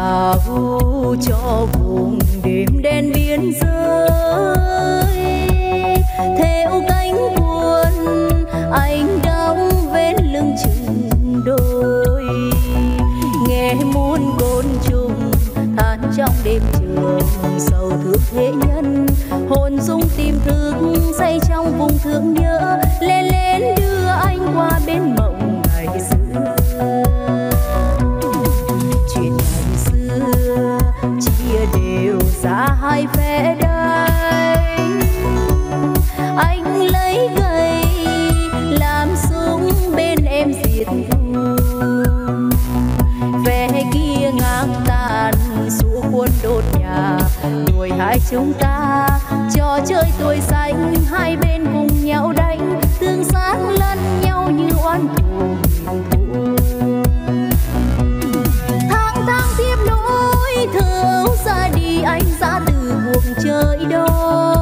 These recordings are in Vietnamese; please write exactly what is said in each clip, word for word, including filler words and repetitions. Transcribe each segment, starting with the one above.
nhà vu cho vùng đêm đen biên giới. Theo cánh buồn anh đóng vén lưng chừng đôi, nghe muôn côn trùng than trong đêm trường sầu thương thế nhân, hồn dung tim thức say trong vùng thương nhớ, lên lên đưa anh qua bên mộng ngày xưa. Chuyện ngày xưa chia đều ra hai phe đây, anh lấy gậy làm súng bên em diệt thù, về kia ngang tàn xua quân đốt nhà, đuổi hai chúng ta trò chơi tuổi xanh, hai bên cùng nhau đánh tương sát lẫn nhau như oan thù. Tháng tháng tiếp nỗi thơ ra đi, anh ra từ cuộc chơi đó,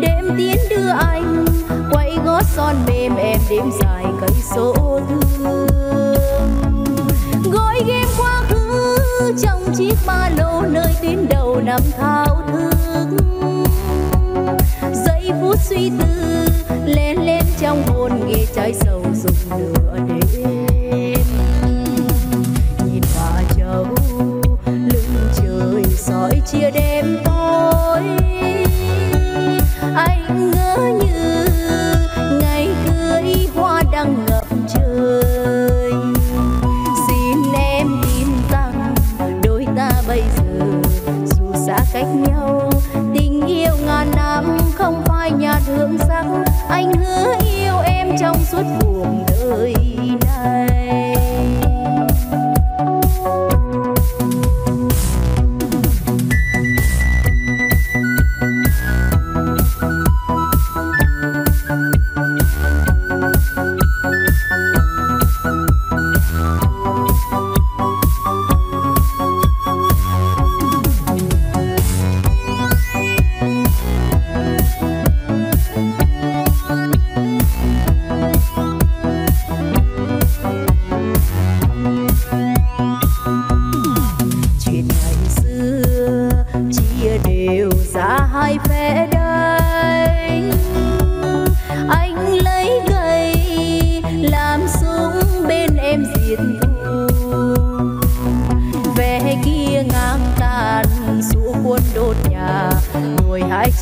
đêm tiến đưa anh quay gót son mềm em đêm dài cây số thương, gói game quá khứ trong chiếc ba lô nơi tuyến đầu nằm thao thức, giây phút suy tư lên lên trong hồn nghe trái sầu rụng nửa đêm, nhìn hoa trầu lưng trời soi chia đêm tối. Anh ngỡ như ngày cưới hoa đang ngập trời, xin em tin rằng đôi ta bây giờ dù xa cách nhau, tình yêu ngàn năm không phải nhạt hương sắc, anh hứa yêu em trong suốt cuộc đời này.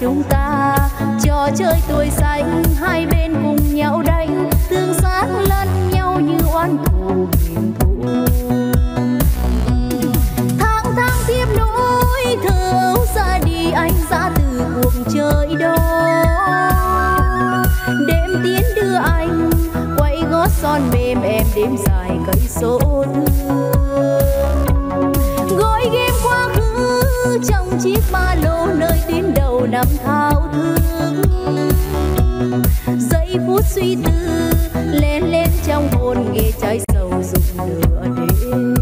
Chúng ta trò chơi tuổi xanh, hai bên cùng nhau đánh tương sát lẫn nhau như oan thù nghìn thù. Tháng tháng tiếp nỗi thơ ra đi, anh ra từ cuộc chơi đó, đêm tiến đưa anh quay gót son mềm em đêm dài cây số thương, gói game quá khứ trong chiếc ba lô nơi tuyến đầu nằm thao thức, giây phút suy tư lên lên trong hồn nghe trái sầu rụng nửa đêm,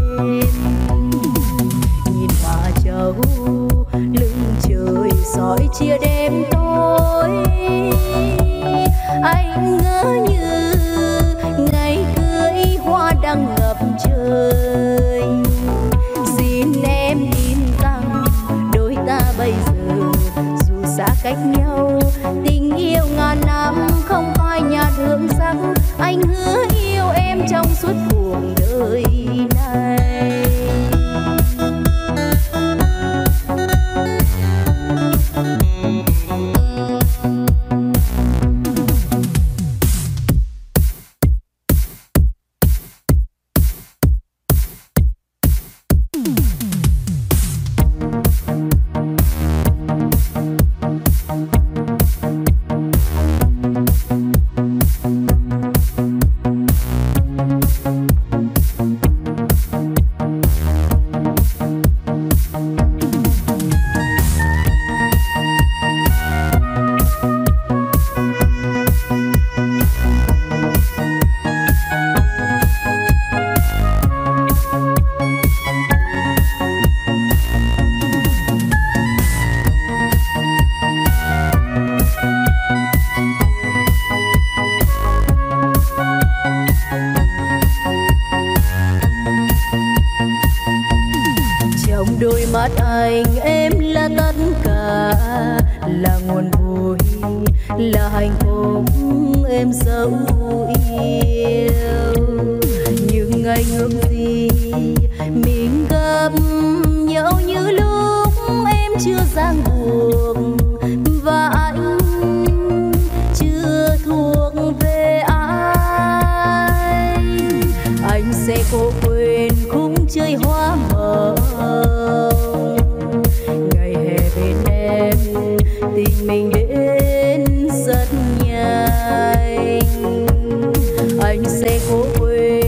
nhìn hoa trầu lưng trời soi chia đêm tối. Anh ngỡ như ngày cưới hoa đang ngập trời, xin em tin rằng đôi ta bây giờ dù xa cách nhau, tình yêu ngàn năm không phai nhạt hương sắc, anh hứa yêu em trong suốt cuộc đời này. Thank you. Đôi mắt anh em là tất cả, là nguồn vui, là hạnh phúc em dẫu yêu. Nhưng anh ước gì mình gặp nhau như lúc em chưa ràng buộc, và anh chưa thuộc về ai. Anh sẽ cố quên khung chơi hoa mờ, ngày hè bên em tình mình đến rất nhanh. Anh sẽ cố quên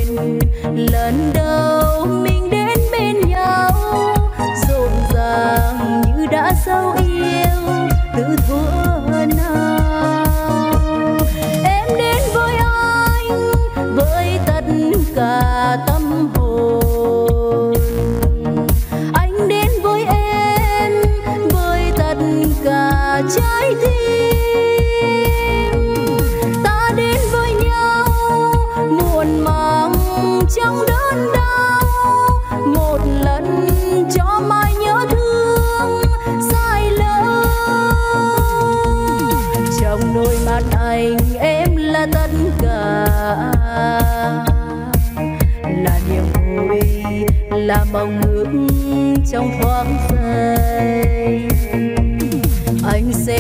lần đầu mình đến bên nhau, rộn ràng như đã giao yêu từ thuở nào. Em đến với anh với tất cả tâm hồn, anh đến với em với tất cả trái tim. Ta đến với nhau muộn màng trong đớn đau, một lần cho mai nhớ thương sai lỡ. Trong đôi mắt anh em là tất cả, là niềm vui, là mong ước trong thoáng giây.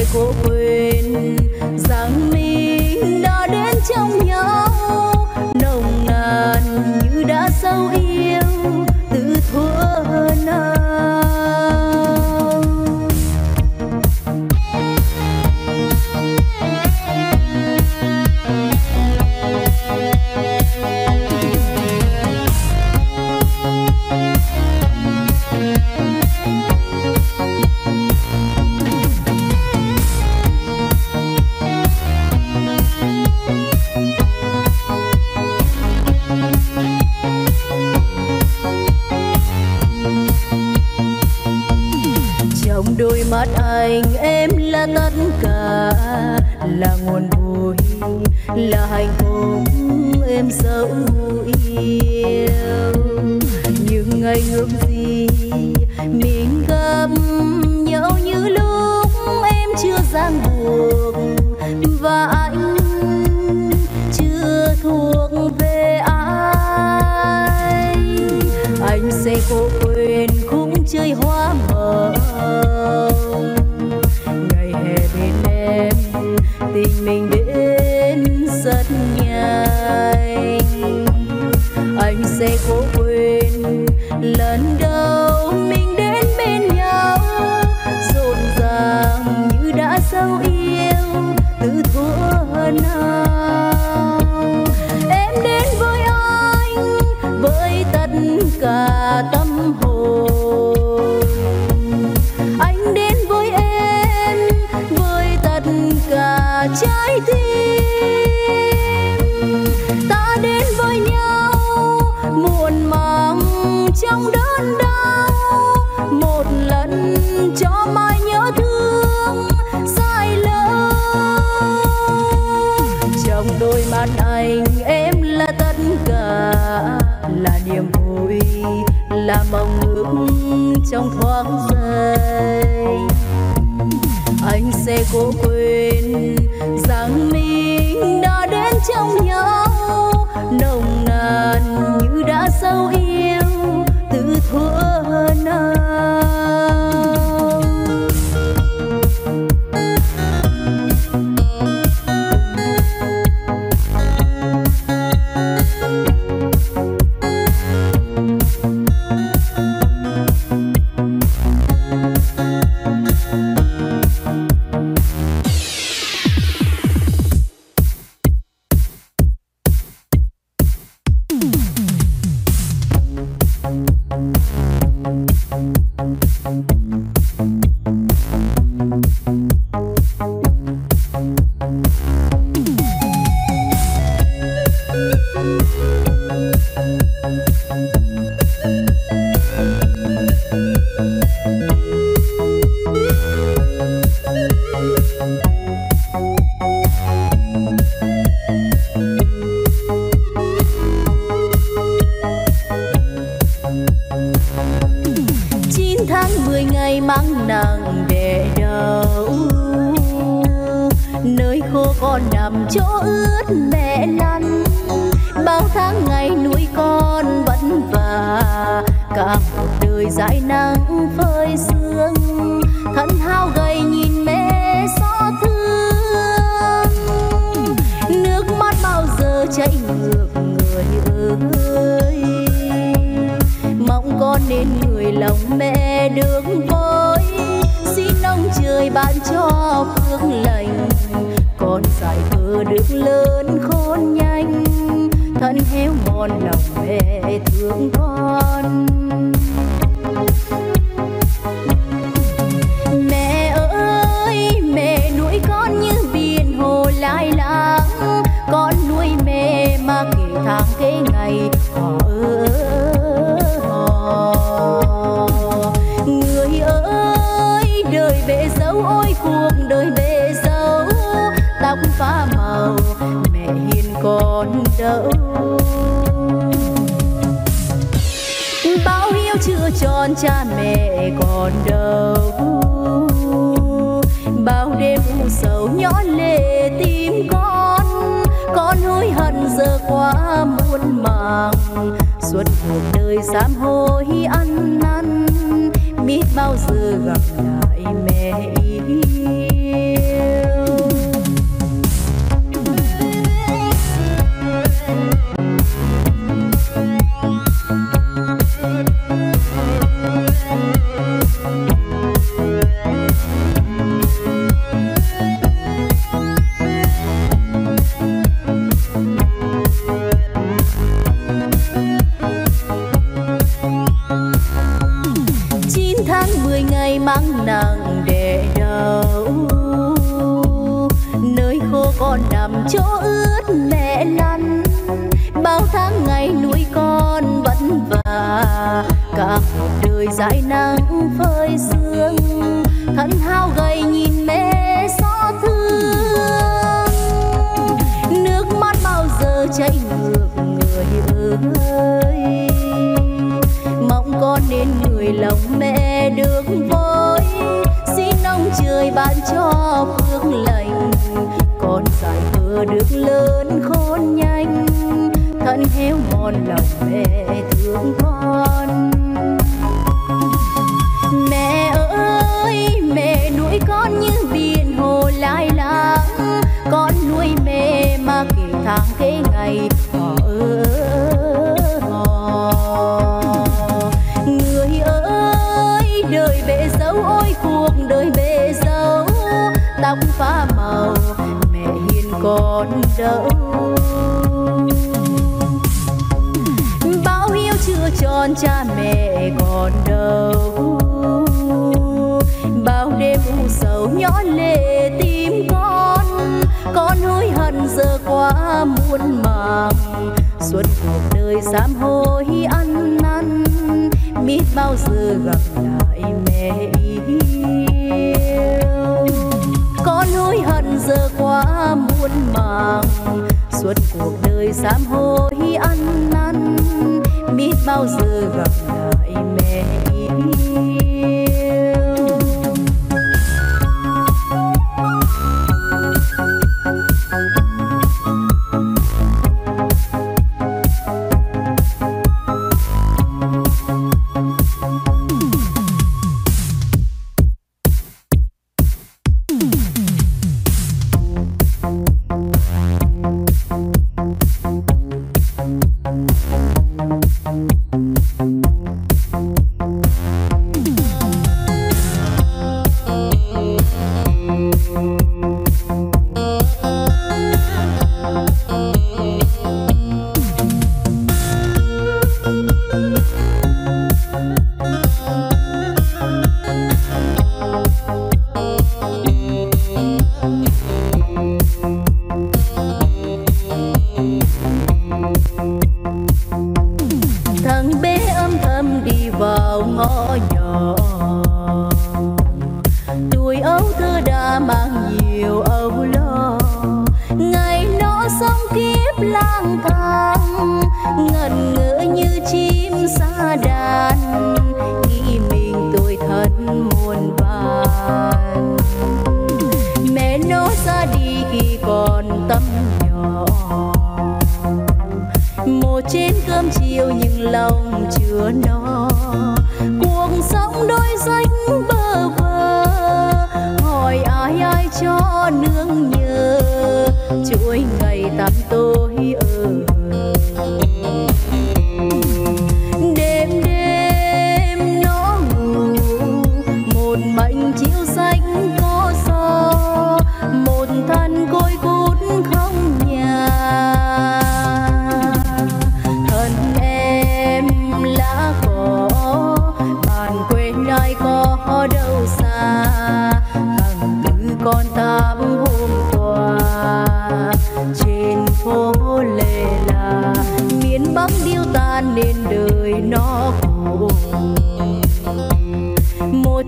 Anh sẽ cố quên rằng mình đã đến trong nhau, nồng nàn như đã sâu yêu từ thuở nào. Đôi mắt anh em là tất cả, là nguồn vui, là hạnh phúc em dẫu yêu. Nhưng anh ước gì mình gặp nhau như lúc em chưa ràng buộc, và anh chưa thuộc về ai. Anh sẽ cố quên khung chơi hoa mờ, ngày hè bên em tình mình đến rất nhanh. Anh sẽ cố quên lần đầu mình đến bên nhau, rộn ràng như đã giao yêu từ thuở nào. Em đến với anh với tất cả tâm hồn, cả trái tim. Ta đến với nhau muộn màng trong đớn đau, một lần cho mai nhớ thương sai lỡ. Trong đôi mắt anh em là tất cả, là niềm vui, là mong ước trong thoáng giây. Anh sẽ cố quên rằng mình đã đến trong nhau, nồng nàn như đã sâu yêu từ thuở nào. tháng mười ngày mang nàng về đâu, nơi khô con nằm chỗ ướt mẹ lăn, bao tháng ngày nuôi con vẫn vả, cả một đời dãi nắng phơi sương, thân hao gầy nhìn mẹ xót thương, nước mắt bao giờ chảy ngược người ơi, mong con nên người lòng mẹ được vơi, xin ông trời ban cho phước lành, con giải thơ được lớn khôn nhanh, thân héo mòn lòng mẹ thương con. Con nuôi mẹ mà kể tháng kể ngày hò hò. Người ơi đời bể dấu, ôi cuộc đời bể dấu, tóc pha màu mẹ hiền con đâu. Bao hiếu chưa tròn cha mẹ còn đâu, bao đêm u sầu nhói lệ tim con. Con hối hận giờ quá muôn màng, suốt cuộc đời sám hối ăn năn, biết bao giờ gặp lại mẹ yêu. Mang nàng để đâu, nơi khô con nằm chỗ ướt mẹ lăn, bao tháng ngày nuôi con vất vả, cả một đời dãi nắng phơi sương, thân hao gầy nhìn mẹ xót thương, nước mắt bao giờ chảy ngược người ơi, mong con nên người lòng mẹ được vơi, xin ông trời ban cho phước lành, con giải thơ được lớn khôn nhanh, thân héo mòn lòng mẹ thương con. Mẹ ơi mẹ nuôi con như biển hồ lai láng, con nuôi mẹ mà kể tháng kể ngày hò hò. Đời bể dấu, ôi cuộc đời bể dấu, tóc pha màu mẹ hiền con đâu. Bao hiếu chưa tròn cha mẹ còn đâu, bao đêm u sầu nhói lệ tim con. Con hối hận giờ quá muôn màng, suốt cuộc đời sám hối ăn năn, biết bao giờ gặp lại mẹ yêu. Con hối hận giờ quá muôn màng, suốt cuộc đời sám hối ăn năn, biết bao giờ gặp lại mẹ yêu. Ngẩn ngỡ như chim xa đàn, nghĩ mình tôi thật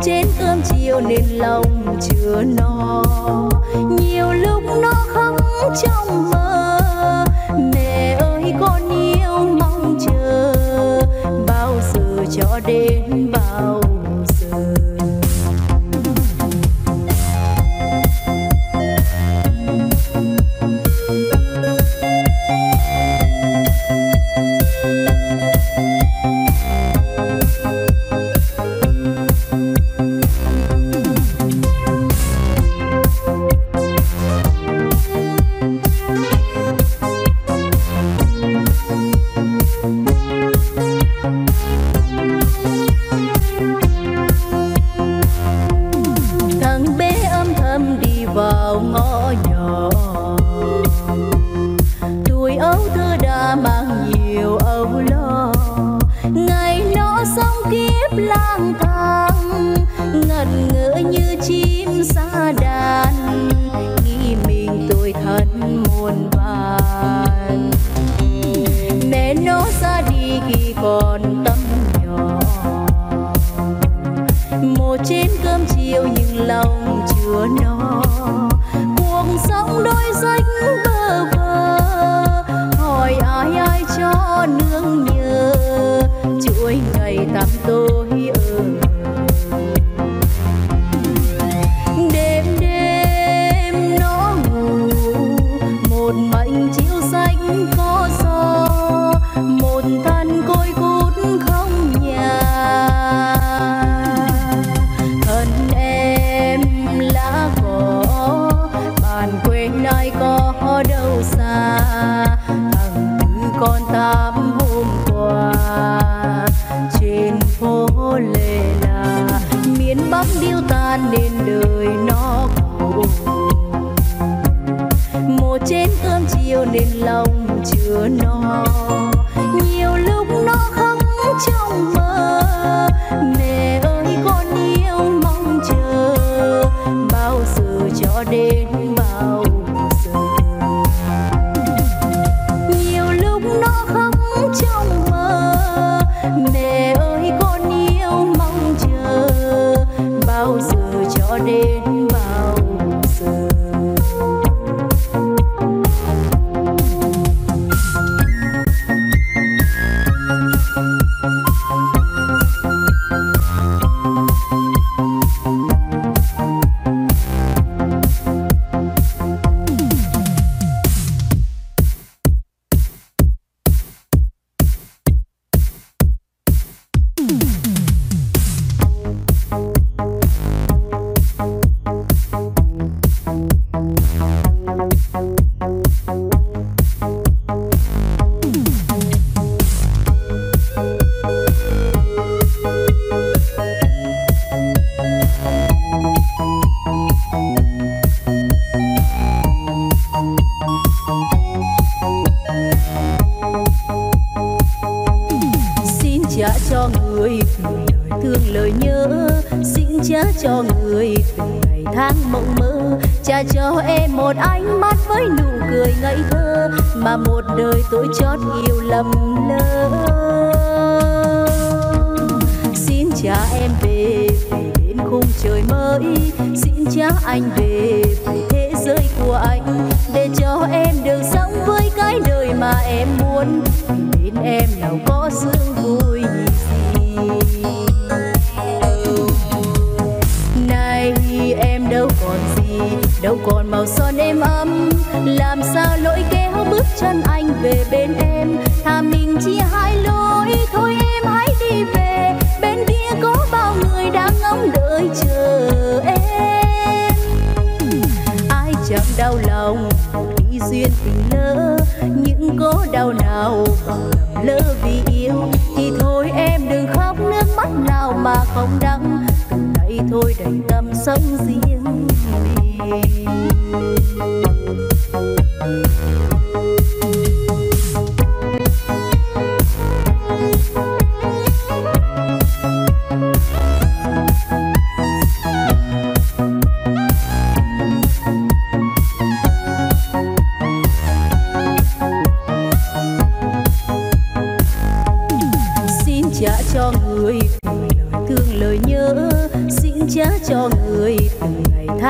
trên cơm chiều nên lòng chưa no. Nhiều lúc nó khóc trong mơ, mẹ ơi con yêu mong chờ, bao giờ cho đến bao giờ.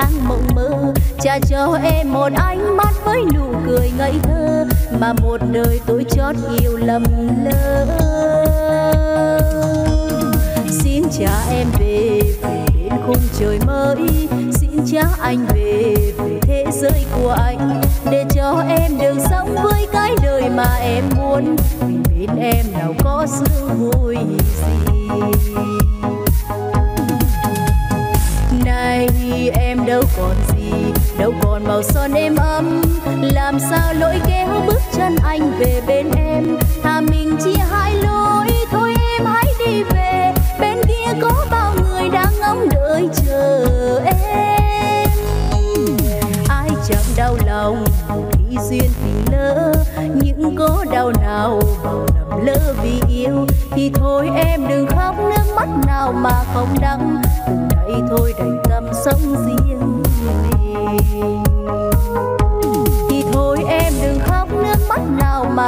đang mộng mơ, cha cho em một ánh mắt với nụ cười ngây thơ mà một đời tôi chót yêu lầm lỡ. Xin cha em về về đến khung trời mới, xin cha anh về về thế giới của anh, để cho em được sống với cái đời mà em muốn. Vì bên em nào có sự vui gì. Này em đâu còn gì, đâu còn màu son êm ấm, làm sao lỗi kéo bước chân anh về bên em. Thà mình chia hai lối, thôi em hãy đi về, bên kia có bao người đang ngóng đợi chờ em. Ai chẳng đau lòng khi duyên tình lỡ, những cố đau nào lầm lỡ vì yêu, thì thôi em đừng khóc nước mắt nào mà không đắng. Đây thôi đành tâm sống riêng mình, thì thôi em đừng khóc nước mắt nào mà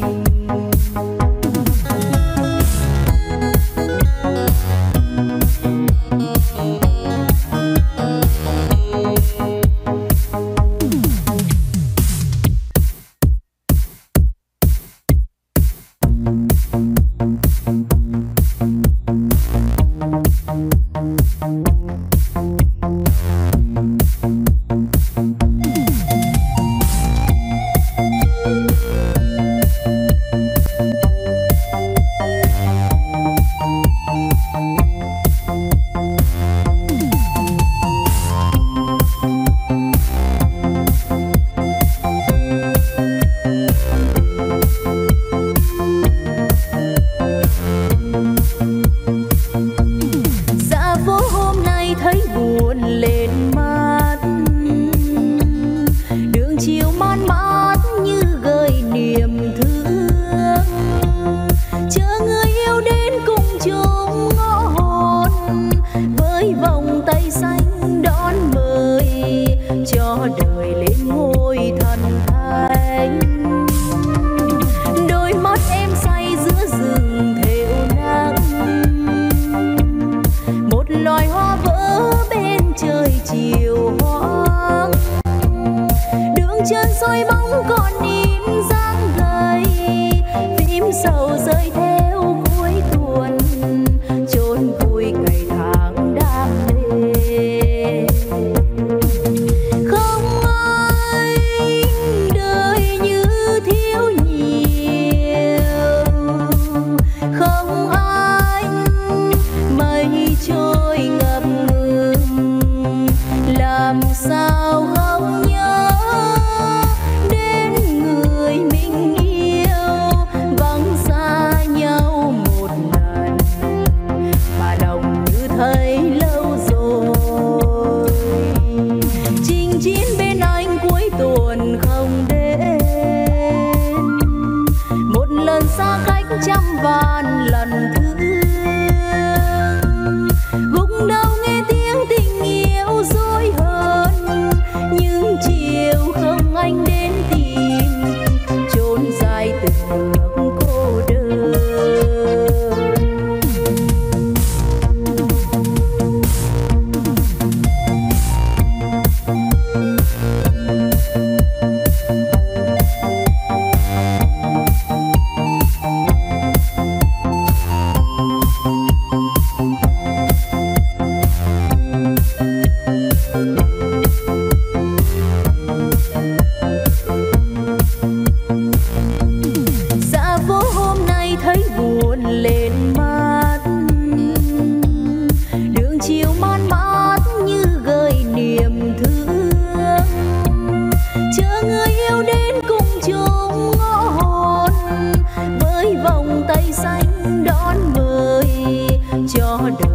Hãy subscribe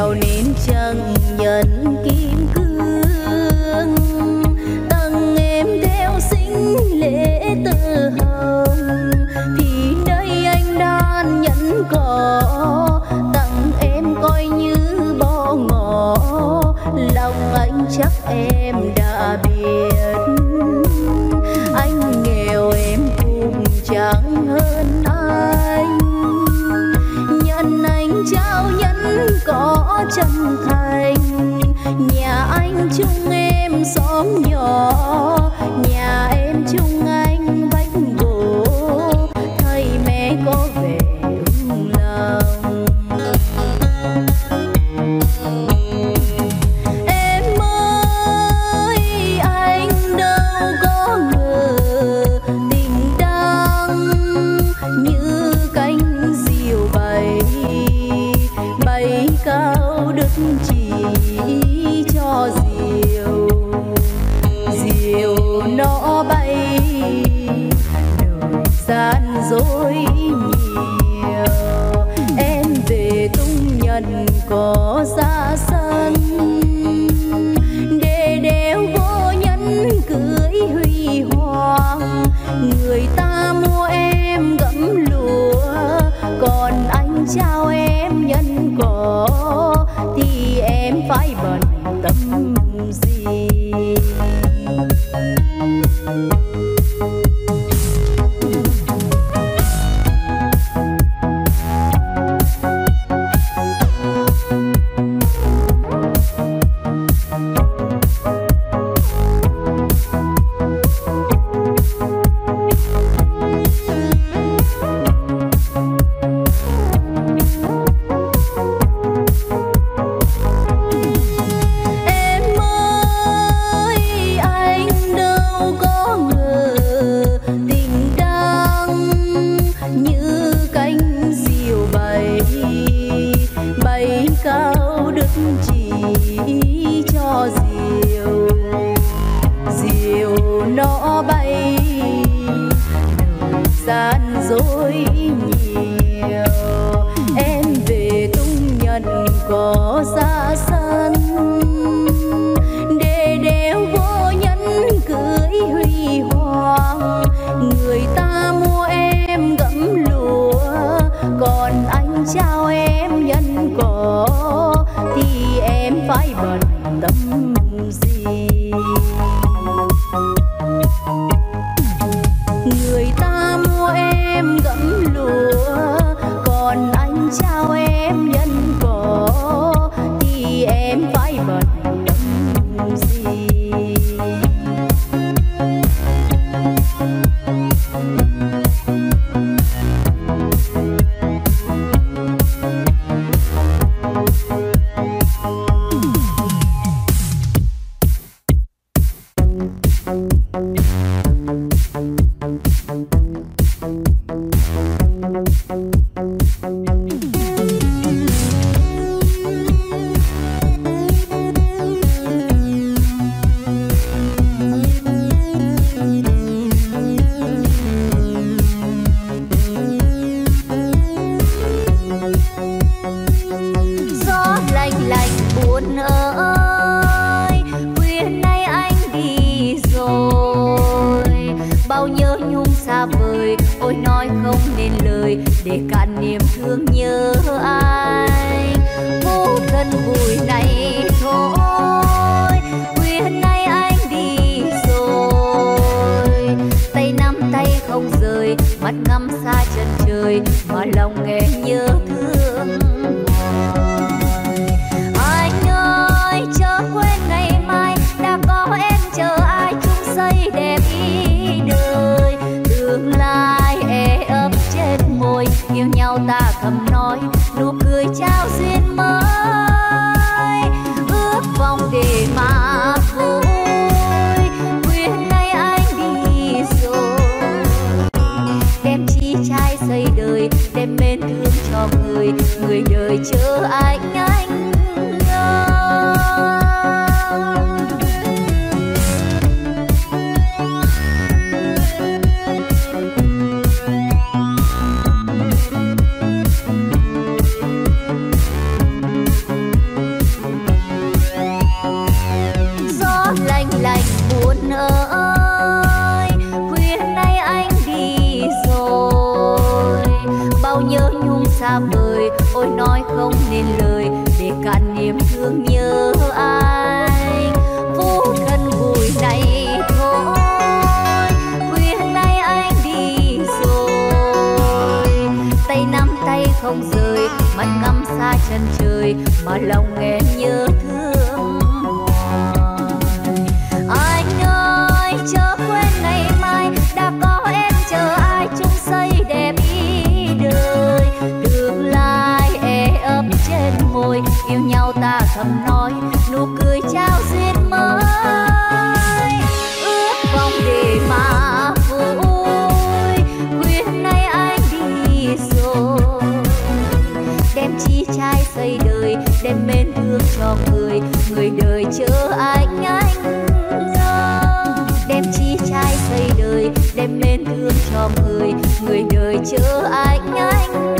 nghèo nín chẳng nhận kim cương, tặng em theo sinh lễ tơ hồng, thì đây anh đan nhẫn cỏ, tặng em coi như bó ngỏ, lòng anh chắc em đã biết. Anh nghèo em cũng chẳng hơn anh, nhân anh trao nhẫn có chân thành. Nhà anh chung em xóm nhỏ, nhà em chung anh vách gỗ, thầy mẹ có về ấm lòng. Em ơi anh đâu có ngờ, tình đắng như cánh diều bay, bay cao đất chỉ cho diều, diều nó bay đời gian dối nhiều. Em về tung nhận có ra sân, để đeo vô nhân cưới huy hoàng. Người ta mua em gẫm lúa, còn anh trao em nhân cỏ, thì em phải bận tâm gì. vời, ôi nói không nên lời để cạn niềm thương nhớ anh. Vô thân vùi này thôi, khuya nay anh đi rồi, tay nắm tay không rời, mắt ngắm xa chân trời mà lòng em nhớ thương hoài. Anh ơi chớ quên ngày mai đã có em chờ ai chung xây đẹp ý đời, tương lai ê ấp trên môi, yêu nhau ta thầm nói nụ cười trao duyên mới, ước vọng để mà vui. Khuya nay anh đi rồi, đem chi trai xây đời, đem mến thương cho người, người đời chớ anh anh đâu. Đem chi trai xây đời, đem mến thương cho người, người đời chớ anh anh đâu.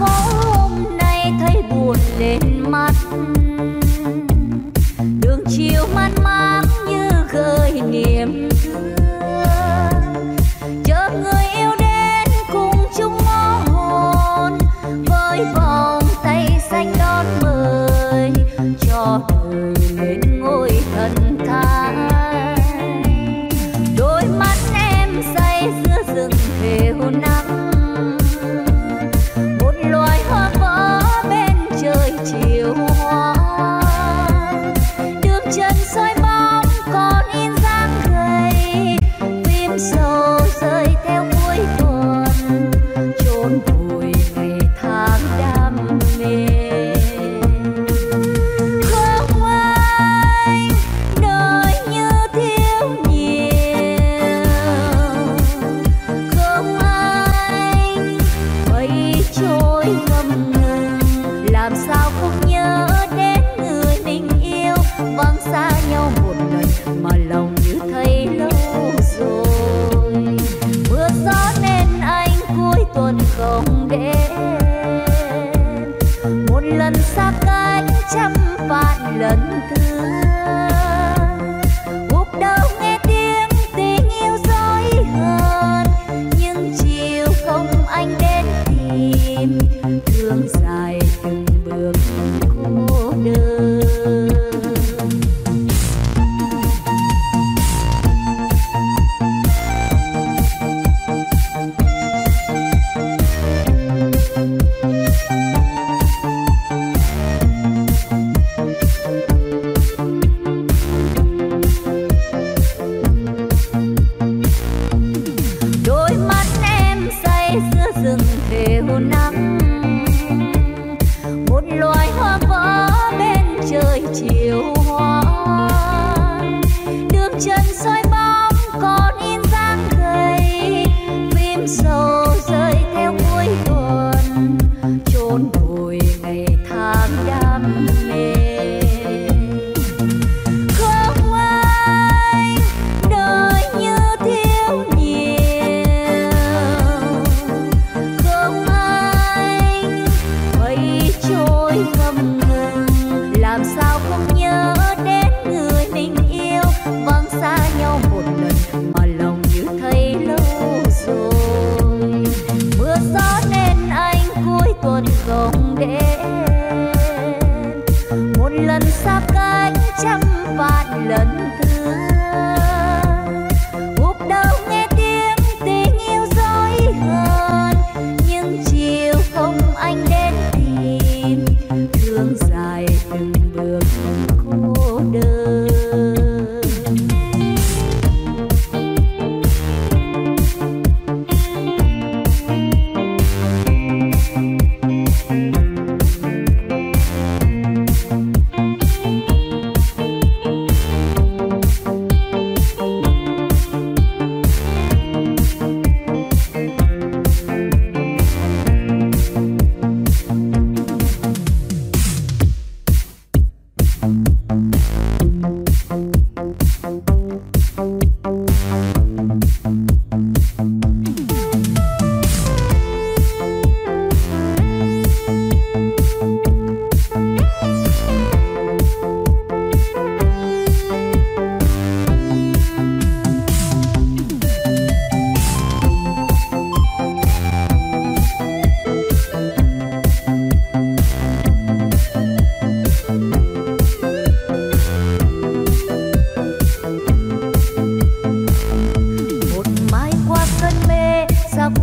Không ai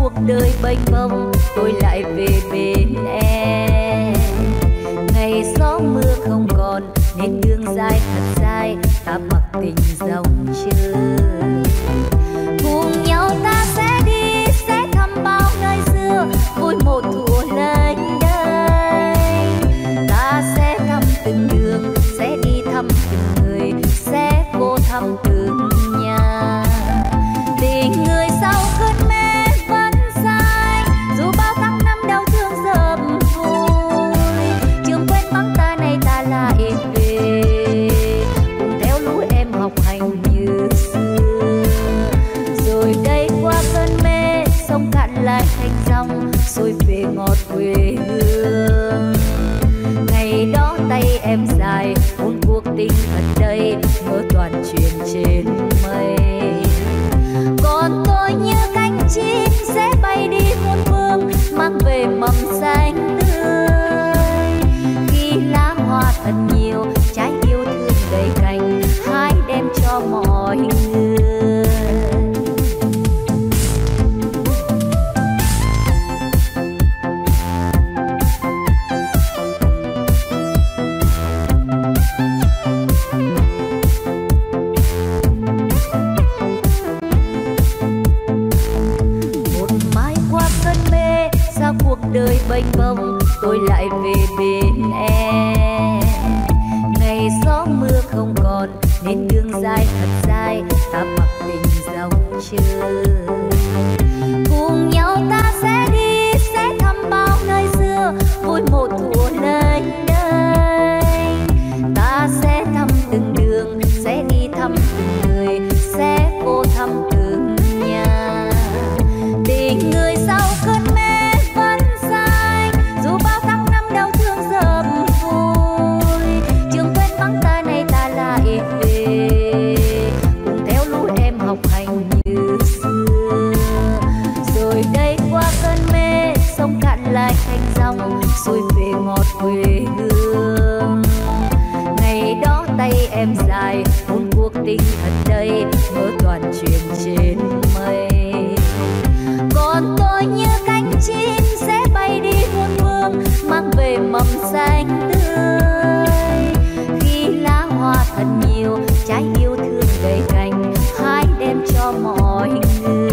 cuộc đời bênh bông tôi lại về bên em. Ngày gió mưa không còn nên đường dài thật dài, ta mặc tình dòng chơi. Cùng nhau ta sẽ đi, sẽ thăm bao nơi xưa, vui một thủa lênh đênh. Ta sẽ thăm từng đường, sẽ đi thăm từng người, sẽ vô thăm từng nhà. Tình người sau cơn mê vẫn dài, dù bao tháng năm đau thương dầm vui. Trường quên vắng ta nay ta lại về, cùng theo lũ em học hành như xưa. Rồi đây qua cơn mê, sông cạn lại thành dòng, rồi về ngọt quê hương. Ngày đó tay em dài, hôn cuộc tình thật đây, mơ toàn chuyện trên mây. Còn tôi như cánh chim sẽ bay đi muôn phương, mang về mầm xanh tươi. Khi lá hoa thật nhiều, trái yêu thương đầy cành, hãy đem cho mọi người. Đời bênh bông tôi lại về bên em. Ngày gió mưa không còn nên đường dài thật dài, ta mặc tình dòng chơi. Cùng nhau ta sẽ đi, sẽ thăm bao nơi xưa, vui một thủa lênh đênh. Ta sẽ thăm từng đường, sẽ đi thăm từng người, sẽ vô thăm từng nhà. Tình người sau cơn mê lại thành dòng, rồi về ngọt quê hương. Ngày đó tay em dài, hôn cuộc tình thật đây, mơ toàn chuyện trên mây. Còn tôi như cánh chim sẽ bay đi muôn phương, mang về mầm xanh tươi. Khi lá hoa thật nhiều, trái yêu thương đầy cành, hãy đem cho mọi người.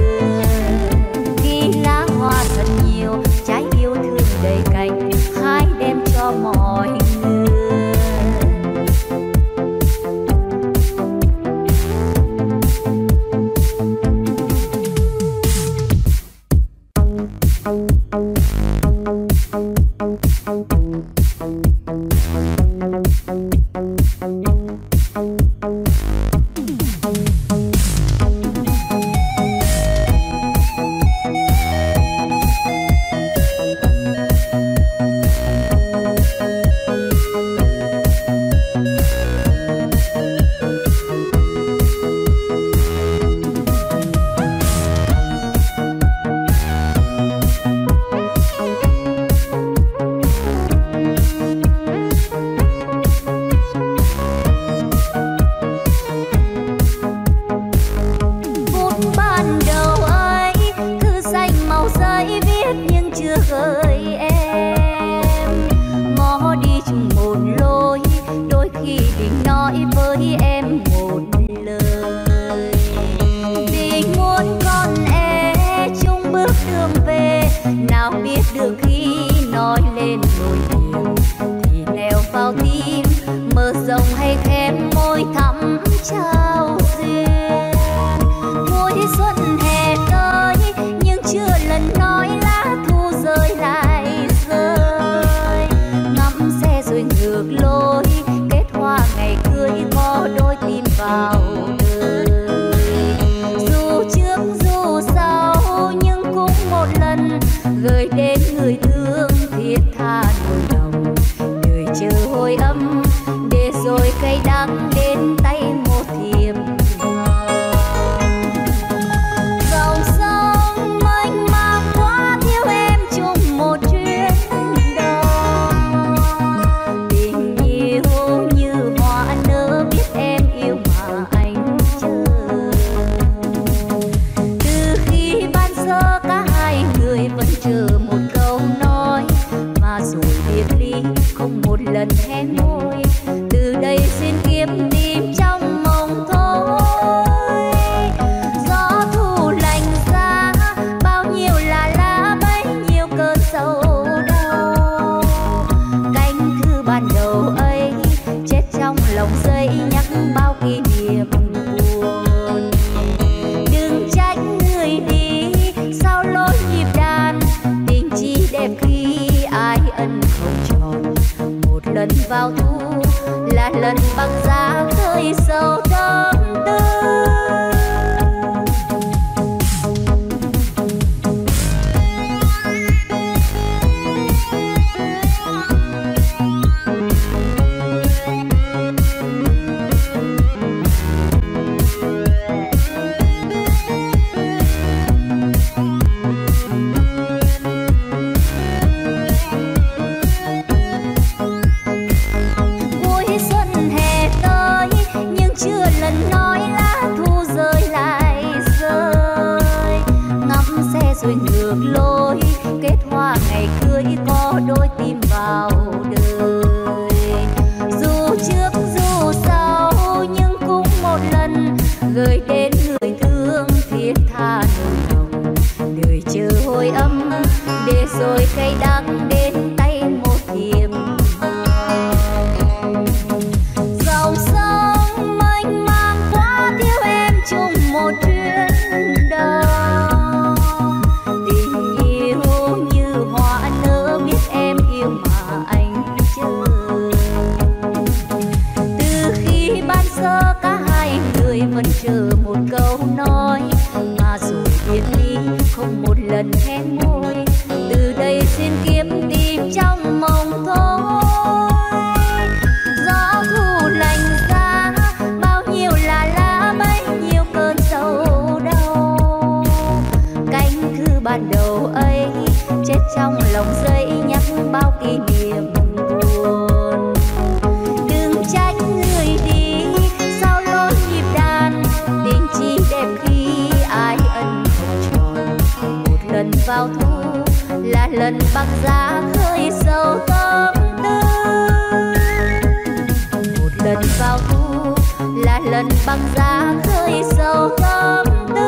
Khi lá hoa thật nhiều, trái yêu thương đầy cành, hãy đem cho mọi người. Cả hai thôi, kết hoa ngày cưới có đôi tim vào đời. Dù trước dù sau nhưng cũng một lần gửi đến người thương thiết tha nỗi lòng. Đời chờ hồi âm để rồi cay đắng đến tay một thiềm. Dòng sông mênh mang quá thiếu em chung một chuyến đời. Vẫn chờ một câu nói mà rồi biệt ly không một lần hé môi. Từ đây xin kiếm tìm trong mộng thôi. Gió thu lành ra bao nhiêu là lá, bấy nhiêu cơn sầu đau. Cánh thư ban đầu ấy chết trong lòng giây, nhắc bao kỷ niệm buồn. Đừng trách người đi sao lối nhịp đàn. Tình chi đẹp khi ai ân không tròn. Một lần vào thu là lần băng giá khơi sâu tâm tư. Một lần vào thu là lần băng giá khơi sâu tâm tư.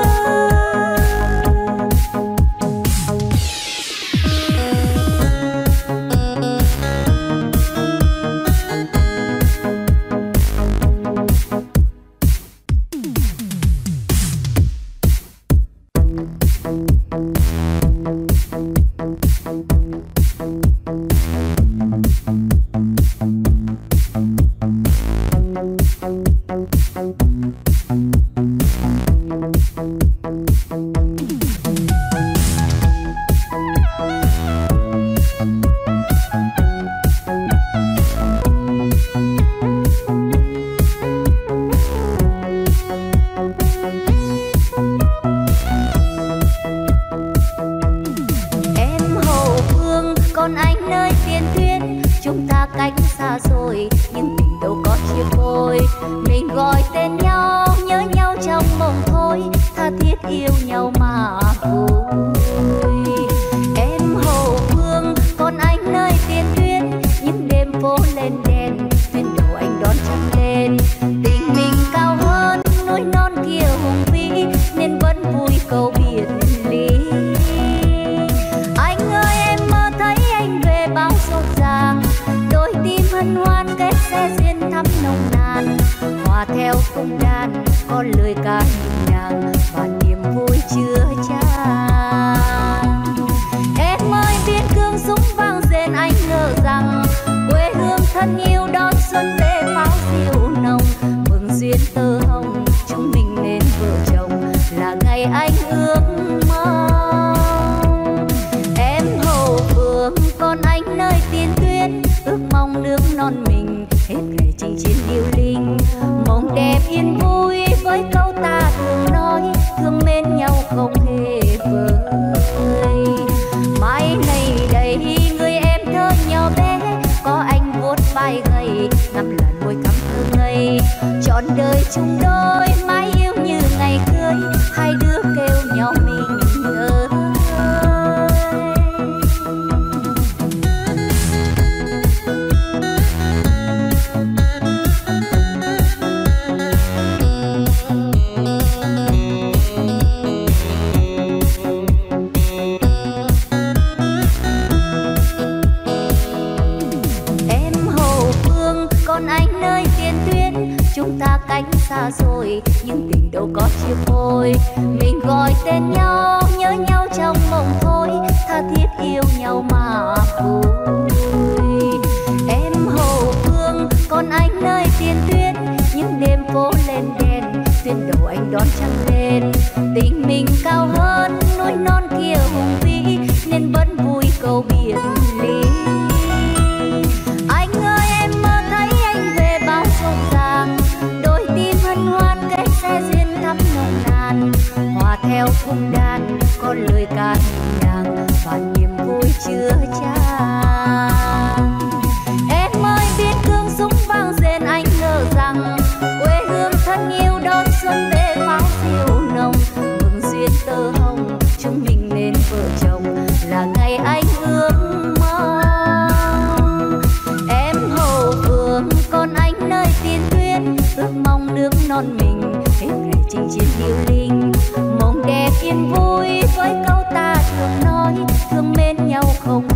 không